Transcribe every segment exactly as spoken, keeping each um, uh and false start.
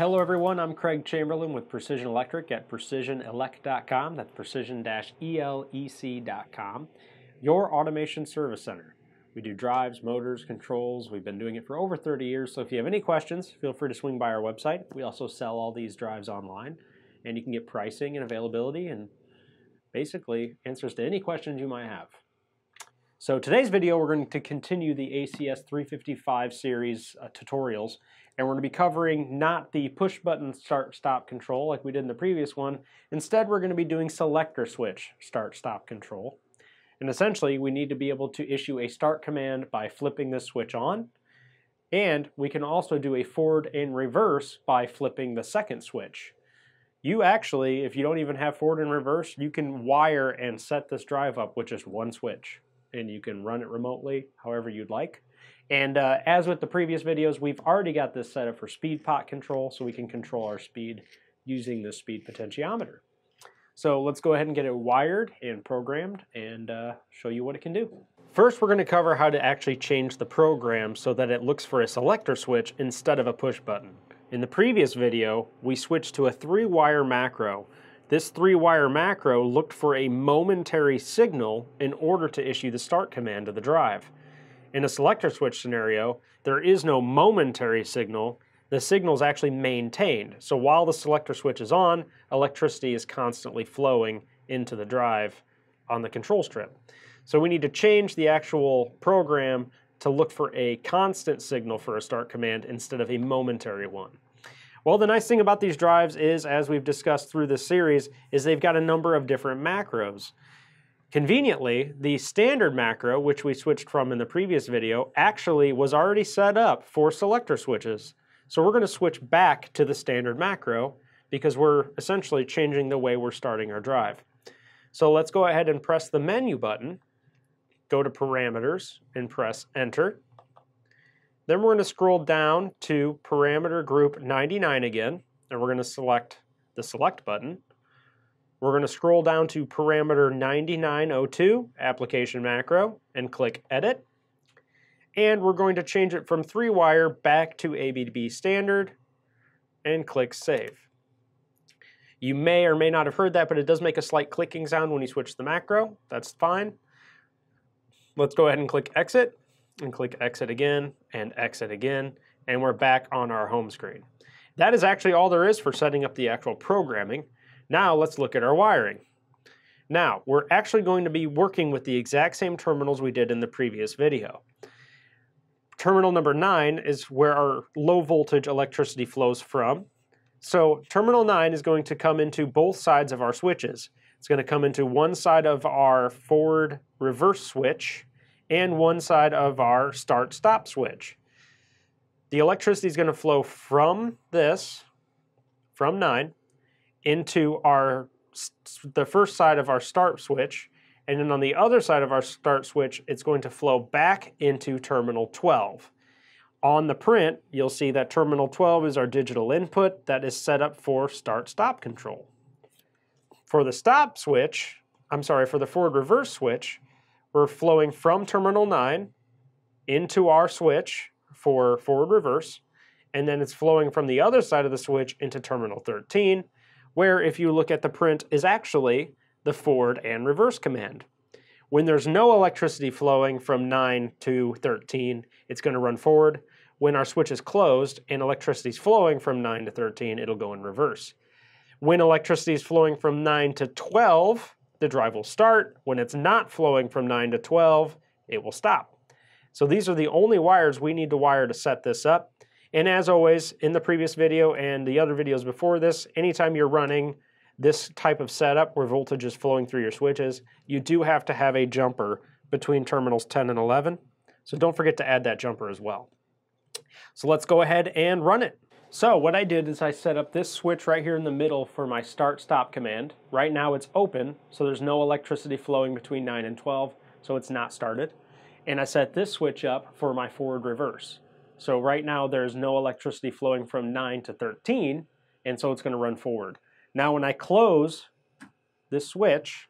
Hello everyone, I'm Craig Chamberlain with Precision Electric at precision elec dot com, that's precision dash E L E C dot com, your automation service center. We do drives, motors, controls. We've been doing it for over thirty years, so if you have any questions, feel free to swing by our website. We also sell all these drives online, and you can get pricing and availability and basically answers to any questions you might have. So today's video, we're going to continue the A C S three fifty-five series uh, tutorials, and we're going to be covering not the push-button start-stop control like we did in the previous one. Instead, we're going to be doing selector switch start-stop control. And essentially, we need to be able to issue a start command by flipping this switch on, and we can also do a forward and reverse by flipping the second switch. You actually, if you don't even have forward and reverse, you can wire and set this drive up with just one switch, and you can run it remotely however you'd like. And uh, as with the previous videos, we've already got this set up for speed pot control, so we can control our speed using this speed potentiometer. So let's go ahead and get it wired and programmed and uh, show you what it can do. First, we're going to cover how to actually change the program so that it looks for a selector switch instead of a push button. In the previous video, we switched to a three-wire macro. This three-wire macro looked for a momentary signal in order to issue the start command of the drive. In a selector switch scenario, there is no momentary signal. The signal is actually maintained. So while the selector switch is on, electricity is constantly flowing into the drive on the control strip. So we need to change the actual program to look for a constant signal for a start command instead of a momentary one. Well, the nice thing about these drives is, as we've discussed through this series, is they've got a number of different macros. Conveniently, the standard macro, which we switched from in the previous video, actually was already set up for selector switches. So we're going to switch back to the standard macro because we're essentially changing the way we're starting our drive. So let's go ahead and press the menu button, go to parameters, and press enter. Then we're going to scroll down to parameter group ninety-nine again, and we're going to select the select button. We're going to scroll down to parameter ninety-nine oh two, application macro, and click edit. And we're going to change it from three-wire back to A B B standard, and click save. You may or may not have heard that, but it does make a slight clicking sound when you switch the macro. That's fine. Let's go ahead and click exit, and click exit again, and exit again, and we're back on our home screen. That is actually all there is for setting up the actual programming. Now let's look at our wiring. Now, we're actually going to be working with the exact same terminals we did in the previous video. Terminal number nine is where our low voltage electricity flows from. So terminal nine is going to come into both sides of our switches. It's going to come into one side of our forward reverse switch, and one side of our start-stop switch. The electricity is going to flow from this, from nine, into our the first side of our start switch, and then on the other side of our start switch, it's going to flow back into terminal twelve. On the print, you'll see that terminal twelve is our digital input that is set up for start-stop control. For the stop switch, I'm sorry, for the forward reverse switch, we're flowing from terminal nine into our switch for forward reverse, and then it's flowing from the other side of the switch into terminal thirteen, where if you look at the print is actually the forward and reverse command. When there's no electricity flowing from nine to thirteen, it's going to run forward. When our switch is closed and electricity is flowing from nine to thirteen, it'll go in reverse. When electricity is flowing from nine to twelve, the drive will start. When it's not flowing from nine to twelve, it will stop. So these are the only wires we need to wire to set this up. And as always, in the previous video and the other videos before this, anytime you're running this type of setup where voltage is flowing through your switches, you do have to have a jumper between terminals ten and eleven. So don't forget to add that jumper as well. So let's go ahead and run it. So what I did is I set up this switch right here in the middle for my start-stop command. Right now it's open, so there's no electricity flowing between nine and twelve, so it's not started. And I set this switch up for my forward reverse. So right now there's no electricity flowing from nine to thirteen, and so it's going to run forward. Now when I close this switch,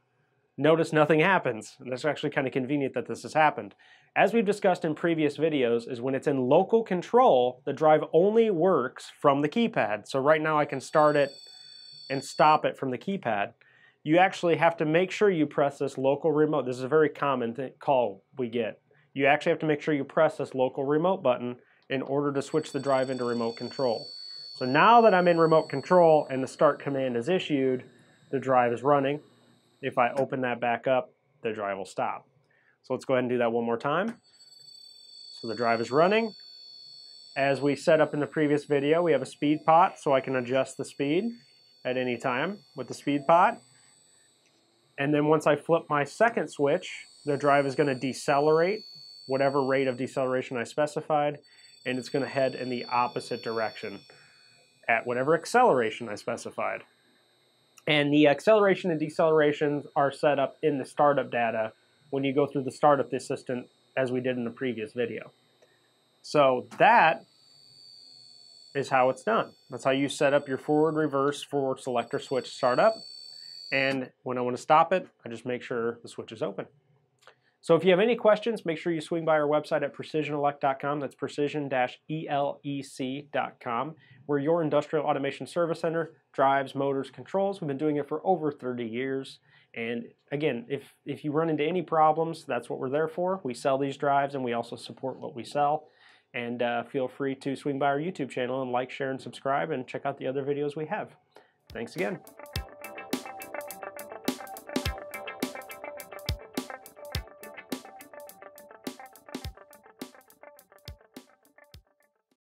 notice nothing happens. And that's actually kind of convenient that this has happened. as we've discussed in previous videos, is when it's in local control, the drive only works from the keypad. So right now I can start it and stop it from the keypad. You actually have to make sure you press this local remote. This is a very common th- call we get. You actually have to make sure you press this local remote button in order to switch the drive into remote control. So now that I'm in remote control and the start command is issued, the drive is running. If I open that back up, the drive will stop. So let's go ahead and do that one more time. So the drive is running. As we set up in the previous video, we have a speed pot, so I can adjust the speed at any time with the speed pot. And then once I flip my second switch, the drive is going to decelerate, whatever rate of deceleration I specified, and it's going to head in the opposite direction at whatever acceleration I specified. And the acceleration and decelerations are set up in the startup data when you go through the startup assistant as we did in the previous video. So that is how it's done. That's how you set up your forward, reverse, forward selector switch startup. And when I want to stop it, I just make sure the switch is open. So if you have any questions, make sure you swing by our website at precision elec dot com. That's precision dash E L E C dot com. We're your industrial automation service center, drives, motors, controls. We've been doing it for over thirty years. And again, if, if you run into any problems, that's what we're there for. We sell these drives and we also support what we sell. And uh, feel free to swing by our YouTube channel and like, share, and subscribe, and check out the other videos we have. Thanks again.